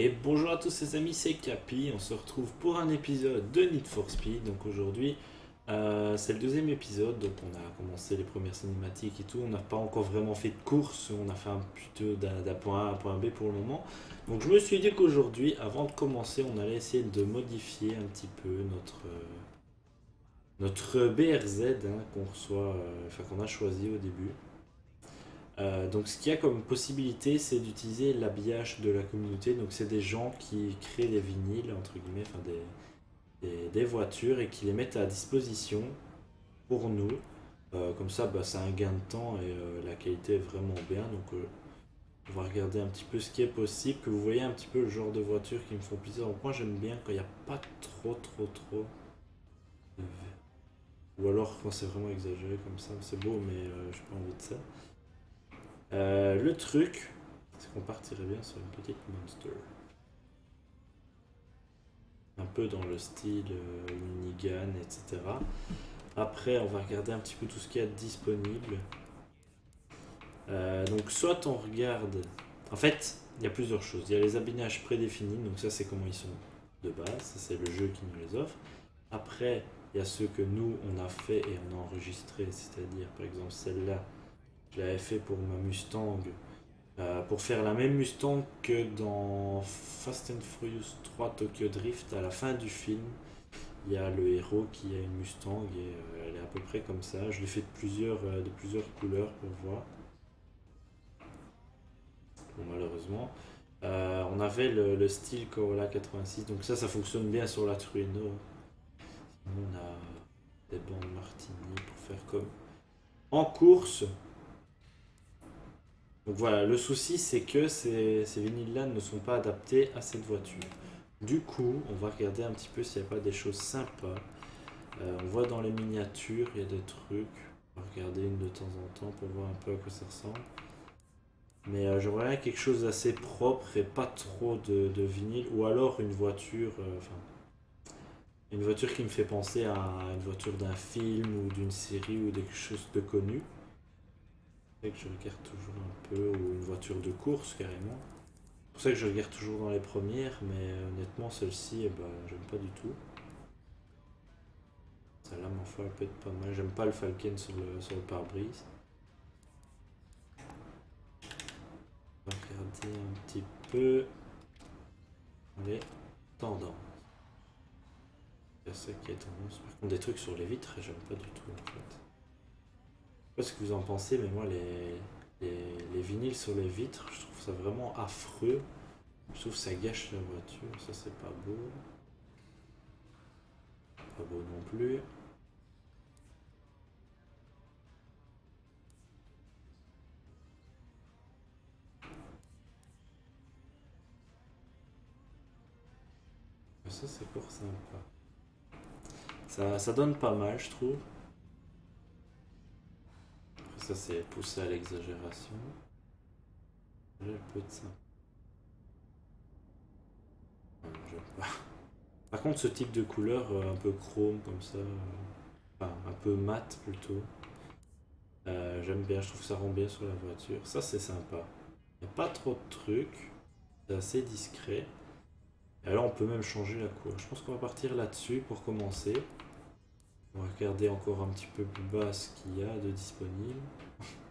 Et bonjour à tous les amis, c'est Capi, on se retrouve pour un épisode de Need for Speed. Donc aujourd'hui c'est le deuxième épisode, donc on a commencé les premières cinématiques et tout, on n'a pas encore vraiment fait de course, on a fait un plutôt d'un point A à un point B pour le moment. Donc je me suis dit qu'aujourd'hui, avant de commencer, on allait essayer de modifier un petit peu notre BRZ hein, qu'on reçoit, enfin qu'on a choisi au début. Donc ce qu'il y a comme possibilité, c'est d'utiliser l'habillage de la communauté. Donc c'est des gens qui créent des vinyles, entre guillemets, enfin des voitures, et qui les mettent à disposition pour nous. Comme ça, bah, c'est un gain de temps et la qualité est vraiment bien. Donc on va regarder un petit peu ce qui est possible, que vous voyez un petit peu le genre de voitures qui me font plaisir. Donc moi j'aime bien quand il n'y a pas trop de... Ou alors quand c'est vraiment exagéré comme ça, c'est beau mais j'ai pas envie de ça. Le truc, c'est qu'on partirait bien sur une petite monster. Un peu dans le style minigun, etc. Après, on va regarder un petit peu tout ce qu'il y a de disponible. Donc, soit on regarde... En fait, il y a plusieurs choses. Il y a les habillages prédéfinis, donc ça, c'est comment ils sont de base. Ça, c'est le jeu qui nous les offre. Après, il y a ceux que nous, on a fait et on a enregistré, c'est-à-dire, par exemple, celle-là. Je l'avais fait pour ma Mustang, pour faire la même Mustang que dans Fast and Furious 3 Tokyo Drift. À la fin du film, il y a le héros qui a une Mustang et elle est à peu près comme ça. Je l'ai fait de plusieurs couleurs pour voir. Bon, malheureusement. On avait le style Corolla 86, donc ça fonctionne bien sur la Trueno. Sinon, on a des bandes Martini pour faire comme... En course. Donc voilà, le souci c'est que ces vinyles-là ne sont pas adaptés à cette voiture. Du coup, on va regarder un petit peu s'il n'y a pas des choses sympas. On voit dans les miniatures, il y a des trucs. On va regarder une de temps en temps pour voir un peu à quoi ça ressemble. Mais j'aimerais bien quelque chose d'assez propre et pas trop de vinyle. Ou alors une voiture, enfin, une voiture qui me fait penser à une voiture d'un film ou d'une série ou quelque chose de connu. C'est que je regarde toujours un peu, ou une voiture de course carrément. C'est pour ça que je regarde toujours dans les premières, mais honnêtement celle-ci, eh ben, j'aime pas du tout. Celle-là, ma foi, elle peut être pas mal. J'aime pas le Falcon sur le pare-brise. On va regarder un petit peu les tendances. C'est ça qui est tendance. Par contre, des trucs sur les vitres, j'aime pas du tout en fait. Je sais pas ce que vous en pensez, mais moi les vinyles sur les vitres, je trouve ça vraiment affreux. Je trouve que ça gâche la voiture, ça c'est pas beau. Pas beau non plus. Ça c'est pour sympa. Ça donne pas mal, je trouve. Ça c'est poussé à l'exagération. J'ai un peu de ça. Non, j'aime pas. Par contre ce type de couleur un peu chrome comme ça, enfin, un peu mat plutôt, j'aime bien, je trouve que ça rend bien sur la voiture. Ça c'est sympa. Il n'y a pas trop de trucs, c'est assez discret. Et alors on peut même changer la couleur. Je pense qu'on va partir là-dessus pour commencer. On va regarder encore un petit peu plus bas ce qu'il y a de disponible.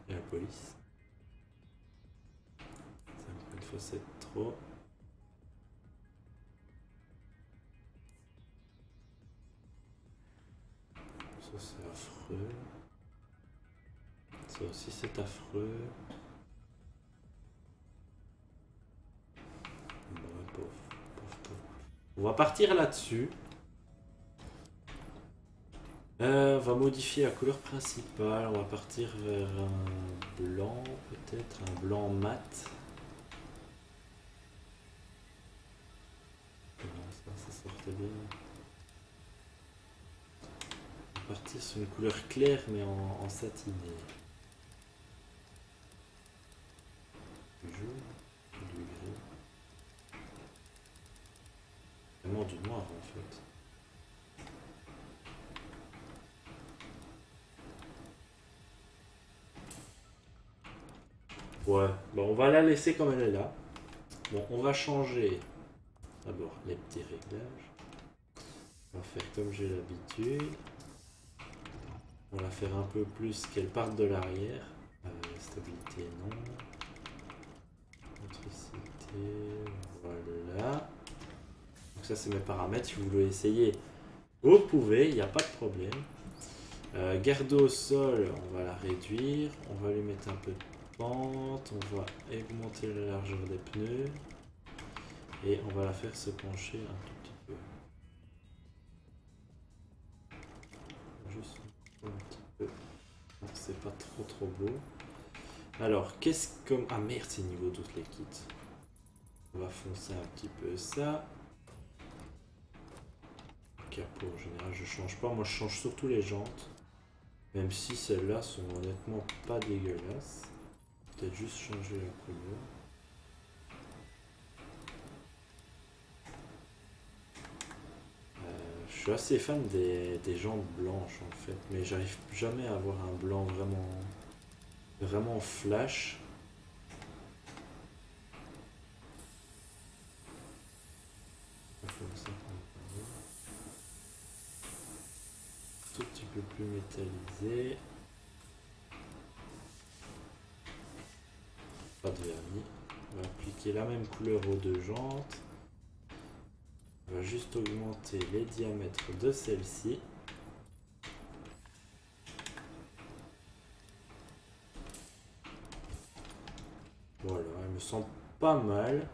Et la police. Ça, encore une fois, c'est trop. Ça, c'est affreux. Ça aussi, c'est affreux. Bon, pauvre. On va partir là-dessus. On va modifier la couleur principale, on va partir vers un blanc peut-être, un blanc mat. Ça sortait bien. On va partir sur une couleur claire mais en satiné. Du jaune, du gris. Vraiment du noir en fait. Ouais, bon, on va la laisser comme elle est là. Bon, on va changer D'abord les petits réglages. On va faire comme j'ai l'habitude. On va faire un peu plus qu'elle parte de l'arrière. Stabilité non. Motricité, voilà. Donc ça c'est mes paramètres, si vous voulez essayer, vous pouvez, il n'y a pas de problème. Garde au sol, on va la réduire, on va lui mettre un peu de pente, on va augmenter la largeur des pneus et on va la faire se pencher un tout petit peu. Juste un petit peu. C'est pas trop beau. Alors, qu'est-ce comme... Ah merde, c'est niveau toutes les kits. On va foncer un petit peu ça. Capot, en général, je change pas. Moi, je change surtout les jantes. Même si celles-là sont honnêtement pas dégueulasses. Peut-être juste changer la couleur. Je suis assez fan des jantes blanches, en fait. Mais j'arrive jamais à avoir un blanc vraiment flash. Comme ça. Tout petit peu plus métallisé. Pas de vernis. On va appliquer la même couleur aux deux jantes. On va juste augmenter les diamètres de celle-ci. Voilà, elle me semble pas mal.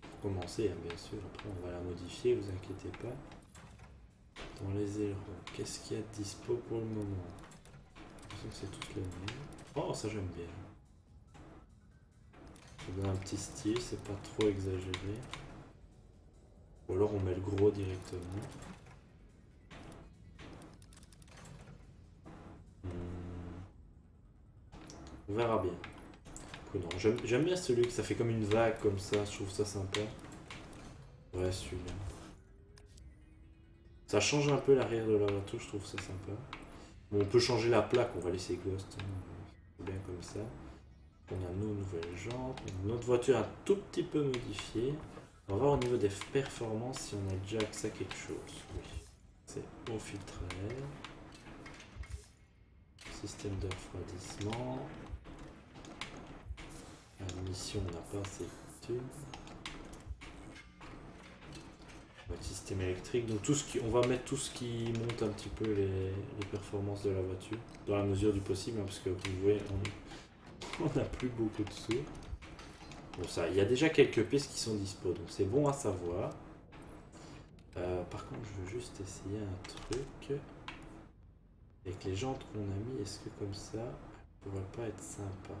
Pour commencer, hein, bien sûr, après on va la modifier, vous inquiétez pas. Dans les ailerons, qu'est-ce qu'il y a de dispo pour le moment? Je pense que c'est toutes les mêmes. Oh, ça j'aime bien. Ça donne un petit style, c'est pas trop exagéré. Ou alors on met le gros directement. On verra bien. J'aime bien celui que ça fait comme une vague comme ça, je trouve ça sympa. Ouais, celui-là. Ça change un peu l'arrière de la moto, je trouve ça sympa. Bon, on peut changer la plaque, on va laisser Ghost, hein, bien comme ça. On a nos nouvelles jantes, notre voiture un tout petit peu modifiée. On va voir au niveau des performances si on a déjà accès à quelque chose. Oui. C'est au filtre à air. Système de refroidissement. Mission, on n'a pas assez de tubes. Notre système électrique, donc tout ce qui, on va mettre tout ce qui monte un petit peu les performances de la voiture dans la mesure du possible, hein, parce que vous voyez, on n'a plus beaucoup de sous. Bon, ça, il y a déjà quelques pièces qui sont dispo, donc c'est bon à savoir. Par contre, je veux juste essayer un truc avec les jantes qu'on a mis. Est-ce que comme ça, ça ne pourrait pas être sympa?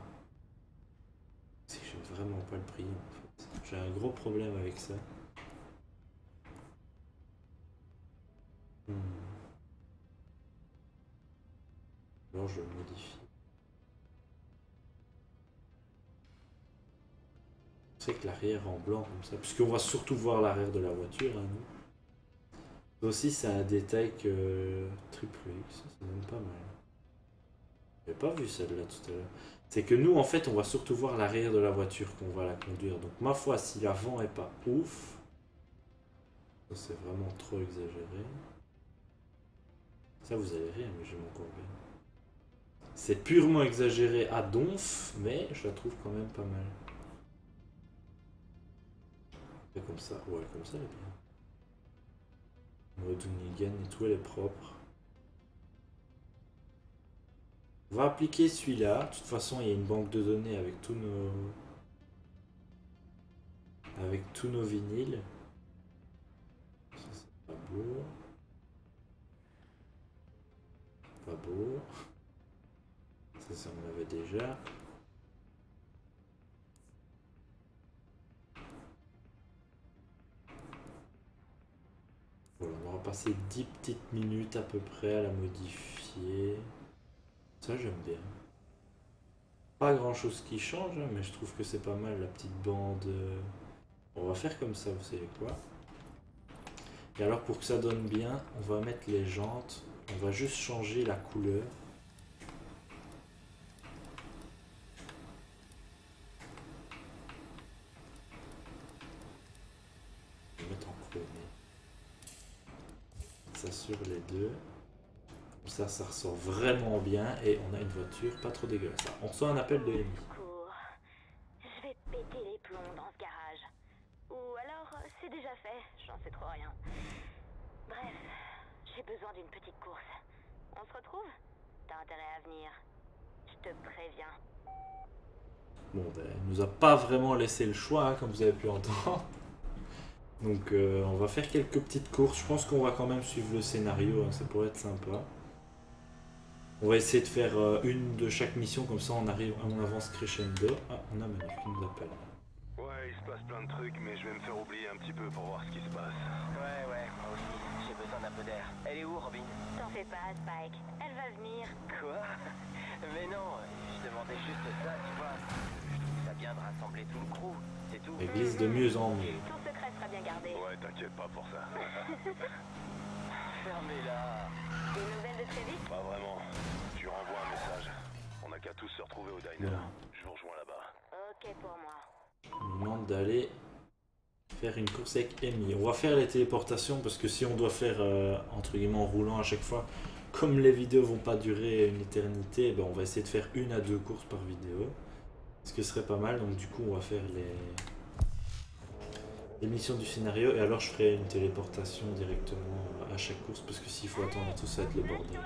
C'est que j'aime vraiment pas le prix en fait. J'ai un gros problème avec ça. Alors je le modifie. C'est que l'arrière en blanc comme ça. Puisqu'on va surtout voir l'arrière de la voiture, hein, nous. Mais aussi c'est un détail que Triple X, c'est même pas mal. J'ai pas vu celle-là tout à l'heure. C'est que nous, en fait, on va surtout voir l'arrière de la voiture qu'on va la conduire. Donc, ma foi, si l'avant est pas ouf, c'est vraiment trop exagéré. Ça, vous allez rire, mais j'aime encore bien. C'est purement exagéré à donf, mais je la trouve quand même pas mal. Et comme ça, ouais, comme ça, elle est bien. Mode Unigan et tout, elle est propre. On va appliquer celui-là. De toute façon, il y a une banque de données avec tous nos vinyles. Ça, c'est pas beau. Pas beau. Ça on l'avait déjà. Voilà, on va passer 10 petites minutes à peu près à la modifier. Ça j'aime bien. Pas grand chose qui change, hein, mais je trouve que c'est pas mal la petite bande. On va faire comme ça, vous savez quoi. Et alors pour que ça donne bien, on va mettre les jantes. On va juste changer la couleur. ça sur les deux. Comme ça, ça ressort vraiment bien et on a une voiture pas trop dégueulasse. On reçoit un appel de l'ennemi. Je vais péter les plombs dans ce garage. Ou alors, c'est déjà fait, j'en sais trop rien. Bref, j'ai besoin d'une petite course. On se retrouve? T'as intérêt à venir. Je te préviens. Bon, ben, elle nous a pas vraiment laissé le choix, hein, comme vous avez pu entendre. Donc on va faire quelques petites courses. Je pense qu'on va quand même suivre le scénario, hein, ça pourrait être sympa. On va essayer de faire une de chaque mission, comme ça on arrive, on avance crescendo. Ah, on a Manu qui nous appelle. Ouais, il se passe plein de trucs, mais je vais me faire oublier un petit peu pour voir ce qui se passe. Ouais, moi aussi, j'ai besoin d'un peu d'air. Elle est où, Robin? T'en fais pas, Spike, elle va venir. Quoi? Mais non, je demandais juste ça, tu vois. Ça vient de rassembler tout le crew, c'est tout. Elle glisse de mieux en mieux. Ton secret sera bien gardé. Ouais, t'inquiète pas pour ça. Fermez-la. Des nouvelles de Trévis? Pas vraiment. Tu renvoies un message. On a qu'à tous se retrouver au diner. Voilà. Je vous rejoins là-bas. Ok pour moi. Je me demande d'aller faire une course avec Amy. On va faire les téléportations parce que si on doit faire entre guillemets en roulant à chaque fois, comme les vidéos vont pas durer une éternité, ben on va essayer de faire 1 à 2 courses par vidéo. Ce que serait pas mal, donc du coup on va faire les missions du scénario et alors je ferai une téléportation directement à chaque course parce que s'il faut attendre tout ça va être le bordel.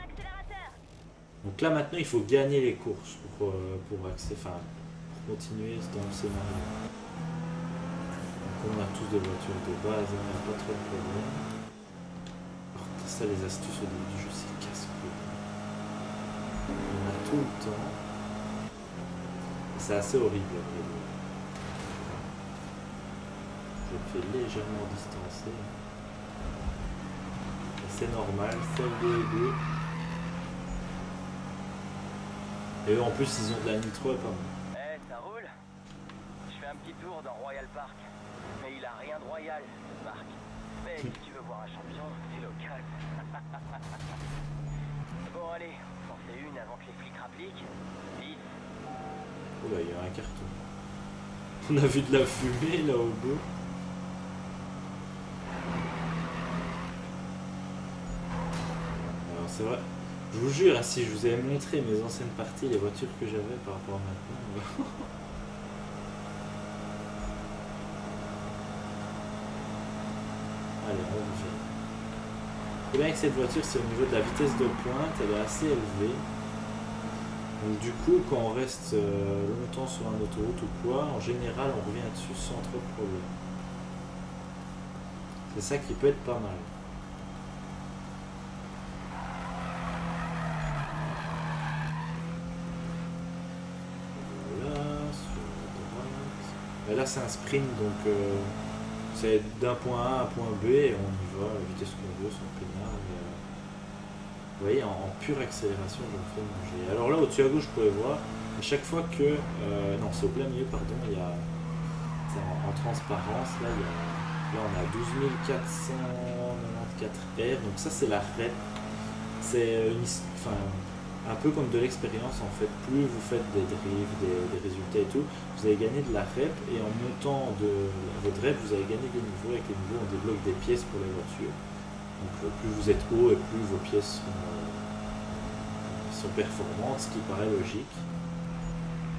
Donc là maintenant il faut gagner les courses pour accéder, enfin pour continuer dans le scénario. Donc on a tous des voitures de base, on n'a pas trop de problème. Alors ça les astuces au début du jeu c'est casse-cou. On a tout le temps. C'est assez horrible. Je me fais légèrement distancer. C'est normal, c'est le début. Et eux en plus ils ont de la Nitro et pas moi. Eh, ça roule. Je fais un petit tour dans Royal Park. Mais il a rien de royal ce parc. Mais si tu veux voir un champion, c'est local. Bon allez, on fait une avant que les flics rappliquent. Oh là, il y a un carton. On a vu de la fumée là au bout. Alors c'est vrai, je vous jure, si je vous avais montré mes anciennes parties, les voitures que j'avais par rapport à maintenant. Allez, on va faire. Et bien avec cette voiture, c'est au niveau de la vitesse de pointe, elle est assez élevée. Donc du coup, quand on reste longtemps sur un autoroute ou quoi, en général, on revient dessus sans trop de problème. C'est ça qui peut être pas mal. Voilà, sur la droite. Et là, c'est un sprint, donc c'est d'un point A à un point B et on y va à la vitesse qu'on veut, sans peinard. Vous voyez, en pure accélération, je me fais manger. Alors là, au-dessus à gauche, vous pouvez voir, à chaque fois que... non, c'est au plein milieu, pardon, il y a... C'est en transparence, là, il y a... Là, on a 12 494 R, donc ça, c'est la REP. C'est un peu comme de l'expérience, en fait. Plus vous faites des drives, des résultats et tout, vous allez gagner de la REP, et en montant de votre REP, vous allez gagner des niveaux. Avec les niveaux, on débloque des pièces pour les voitures. Donc plus vous êtes haut et plus vos pièces sont performantes, ce qui paraît logique.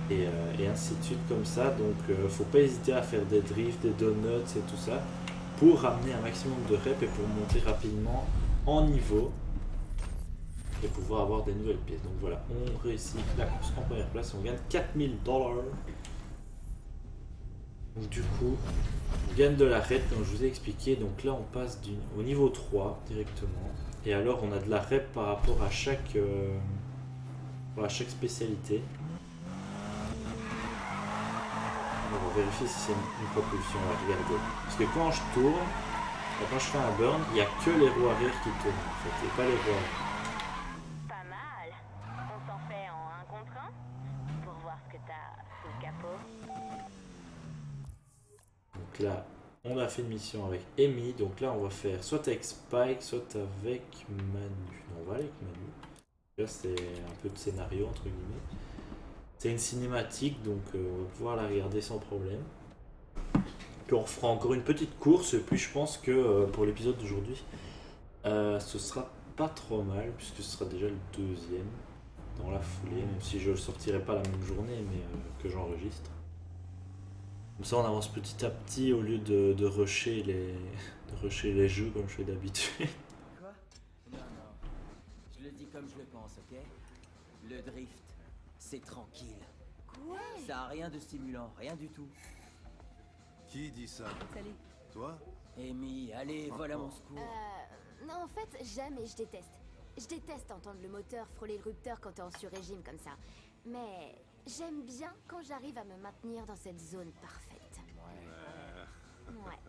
Et ainsi de suite comme ça, donc faut pas hésiter à faire des drifts, des donuts et tout ça, pour ramener un maximum de reps et pour monter rapidement en niveau et pouvoir avoir des nouvelles pièces. Donc voilà, on réussit la course en première place, on gagne $4000. Donc du coup, on gagne de la REP, donc je vous ai expliqué, donc là on passe au niveau 3 directement, et alors on a de la REP par rapport à chaque spécialité. On va vérifier si c'est une propulsion, on va regarder. Parce que quand je tourne, quand je fais un burn, il n'y a que les roues arrière qui tournent en fait, et pas les roues avant. Pas mal, on s'en fait en 1 contre 1, pour voir ce que t'as sous le capot. Donc là, on a fait une mission avec Amy, donc là on va faire soit avec Spike, soit avec Manu. Non, on va aller avec Manu. Là c'est un peu de scénario entre guillemets. C'est une cinématique, donc on va pouvoir la regarder sans problème. Puis on refera encore une petite course, et puis je pense que pour l'épisode d'aujourd'hui, Ce sera pas trop mal puisque ce sera déjà le deuxième dans la foulée, même si je le sortirai pas la même journée, mais que j'enregistre. Comme ça on avance petit à petit au lieu de rusher les jeux comme je fais d'habitude. Quoi? Non, non. Je le dis comme je le pense, ok? Le drift, c'est tranquille. Quoi? Ça a rien de stimulant, rien du tout. Qui dit ça? Salut. Toi? Amy, allez, vole à mon secours. Non, en fait, jamais, je déteste. Je déteste entendre le moteur frôler le rupteur quand t'es en sur-régime comme ça. Mais j'aime bien quand j'arrive à me maintenir dans cette zone parfaite. Ouais. Ouais.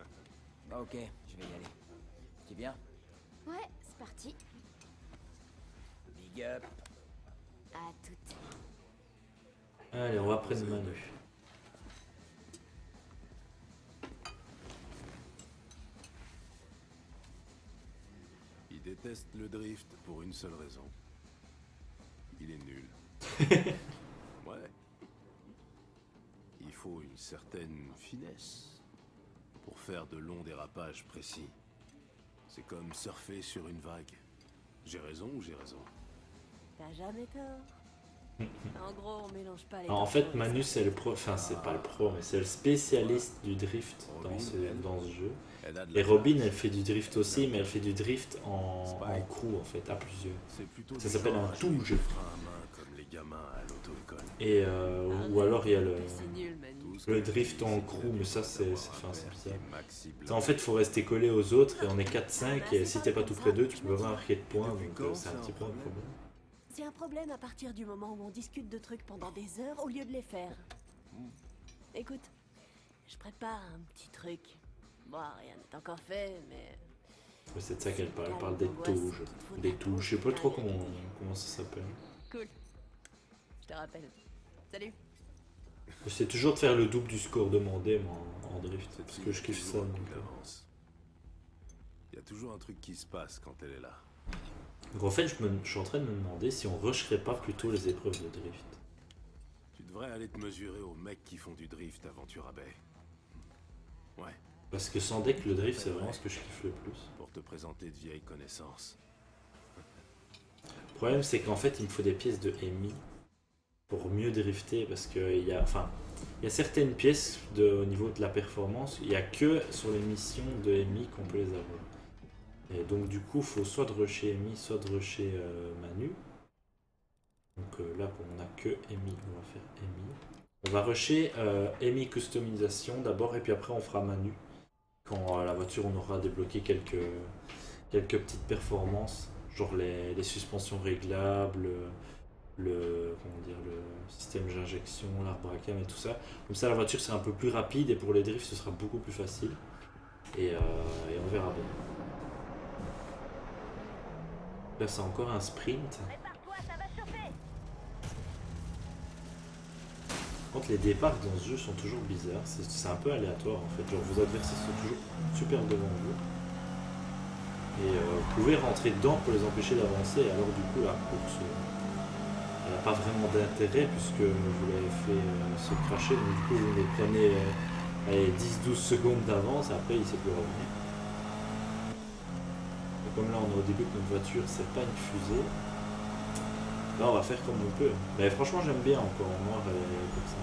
Ok, je vais y aller. Tu viens? Ouais, c'est parti. Big up. À toutes. Allez, on va prendre Manu. Je déteste le drift pour une seule raison. Il est nul. Ouais. Il faut une certaine finesse pour faire de longs dérapages précis. C'est comme surfer sur une vague. J'ai raison ou j'ai raison? T'as jamais tort. En gros, on mélange pas les... En fait, Manu, c'est le pro... Enfin, c'est pas le pro, mais c'est le spécialiste du drift dans ce jeu. Et Robin, elle fait du drift aussi, mais elle fait du drift en crew en fait, à plusieurs. Ça s'appelle un tout jeu. Et ou alors il y a le drift en crew, mais ça c'est bizarre. En fait, il faut rester collé aux autres et on est 4-5 et si t'es pas tout près d'eux, tu peux pas marquer de points, donc c'est un petit peu un problème. C'est un problème à partir du moment où on discute de trucs pendant des heures au lieu de les faire. Écoute, je prépare un petit truc. Bon, rien n'est encore fait, mais... Oui, c'est de ça qu'elle parle, elle parle des touches. Des touches, je sais pas trop comment ça s'appelle. Cool, je te rappelle. Salut. J'essaie toujours de faire le double du score demandé, moi, en drift, parce que je kiffe ça. Il y a toujours un truc qui se passe quand elle est là. Donc en fait, je suis en train de me demander si on rusherait pas plutôt les épreuves de drift. Tu devrais aller te mesurer aux mecs qui font du drift avant Turabay. Ouais. Parce que sans deck, le drift, c'est vraiment ce que je kiffe le plus. Pour te présenter de vieilles connaissances. Le problème, c'est qu'en fait, il me faut des pièces de Amy pour mieux drifter. Parce qu'il y a, enfin, il y a certaines pièces au niveau de la performance. Il n'y a que sur les missions de Amy qu'on peut les avoir. Et donc, du coup, il faut soit de rusher Amy, soit de rusher Manu. Donc là, on n'a que Amy. On va faire Amy. On va rusher Amy customisation d'abord, et puis après, on fera Manu. Quand la voiture, on aura débloqué quelques petites performances, genre les suspensions réglables, le système d'injection, l'arbre à cam et tout ça. Comme ça, la voiture sera un peu plus rapide et pour les drifts, ce sera beaucoup plus facile. Et on verra bien. Là, c'est encore un sprint. Les départs dans ce jeu sont toujours bizarres, c'est un peu aléatoire en fait, genre vos adversaires sont toujours super devant vous et vous pouvez rentrer dedans pour les empêcher d'avancer, alors du coup la course elle n'a pas vraiment d'intérêt puisque vous l'avez fait se crasher, donc du coup vous les prenez 10-12 secondes d'avance, après il sait plus revenir. Et comme là on est au début de notre voiture, c'est pas une fusée. Là, on va faire comme on peut. Mais franchement, j'aime bien encore en noir comme ça.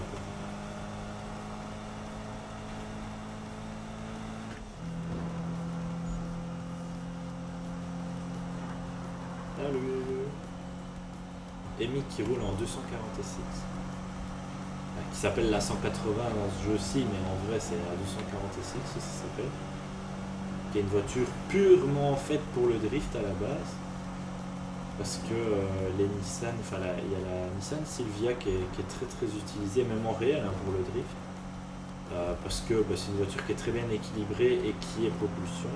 Salut. Amy qui roule en 246. Qui s'appelle la 180 dans ce jeu-ci, mais en vrai, c'est la 246, ça s'appelle. Qui est une voiture purement faite pour le drift à la base. Parce que les Nissan, enfin il y a la Nissan Silvia qui est très utilisée, même en réel hein, pour le drift. Parce que bah, c'est une voiture qui est très bien équilibrée et qui est propulsion.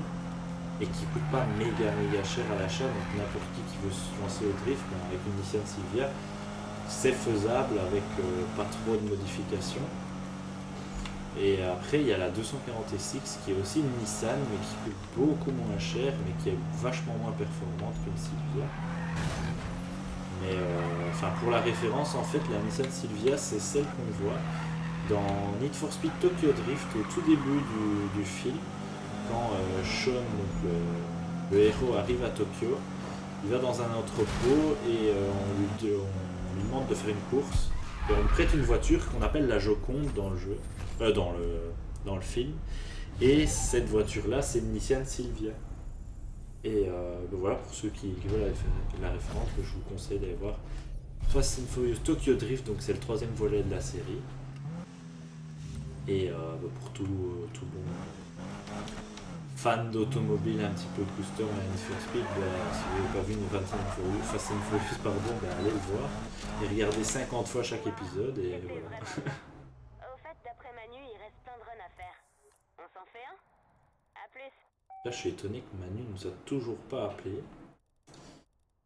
Et qui coûte pas méga cher à l'achat, donc n'importe qui veut se lancer au drift bah, avec une Nissan Silvia, c'est faisable avec pas trop de modifications. Et après il y a la 246 qui est aussi une Nissan mais qui coûte beaucoup moins cher mais qui est vachement moins performante qu'une Silvia. Mais enfin pour la référence en fait la Nissan Silvia c'est celle qu'on voit dans Need for Speed Tokyo Drift au tout début du film quand Sean, donc Le héros arrive à Tokyo, il va dans un entrepôt et on lui demande de faire une course. Et on lui prête une voiture qu'on appelle la Joconde dans le jeu, dans le film. Et cette voiture-là, c'est une Nissan Silvia. Et ben voilà, pour ceux qui veulent la référence, je vous conseille d'aller voir Fast and Furious Tokyo Drift, donc c'est le troisième volet de la série. Et ben pour tout bon fan d'automobile un petit peu booster à Need for Speed, ben, si vous n'avez pas vu une Fast and Furious, pardon, ben allez le voir. Et regardez 50 fois chaque épisode, et voilà. Au fait, d'après Manu, il reste plein de runs à faire. On s'en fait un? A plus. Là, je suis étonné que Manu nous a toujours pas appelé.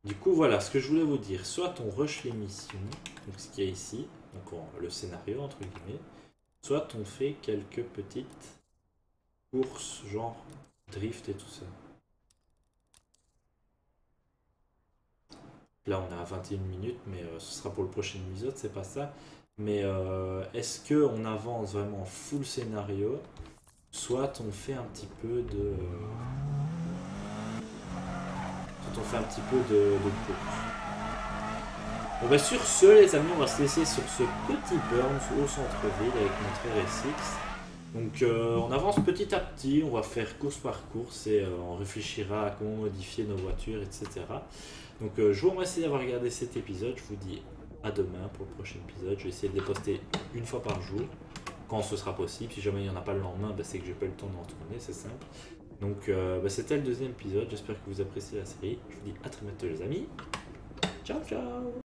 Du coup, voilà ce que je voulais vous dire. Soit on rush l'émission, donc ce qu'il y a ici, donc le scénario entre guillemets, soit on fait quelques petites courses, genre drift et tout ça. Là, on est à 21 minutes, mais ce sera pour le prochain épisode, c'est pas ça. Mais est-ce qu'on avance vraiment full scénario? Soit on fait un petit peu de... course. Bon ben sur ce, les amis, on va se laisser sur ce petit burn au centre-ville avec notre RSX. Donc on avance petit à petit, on va faire course par course et on réfléchira à comment modifier nos voitures, etc. Donc je vous remercie d'avoir regardé cet épisode, je vous dis à demain pour le prochain épisode. Je vais essayer de les poster une fois par jour. Quand ce sera possible, si jamais il n'y en a pas le lendemain, bah c'est que j'ai pas eu le temps de en tourner, c'est simple. Donc bah c'était le deuxième épisode, j'espère que vous appréciez la série, je vous dis à très bientôt les amis, ciao ciao.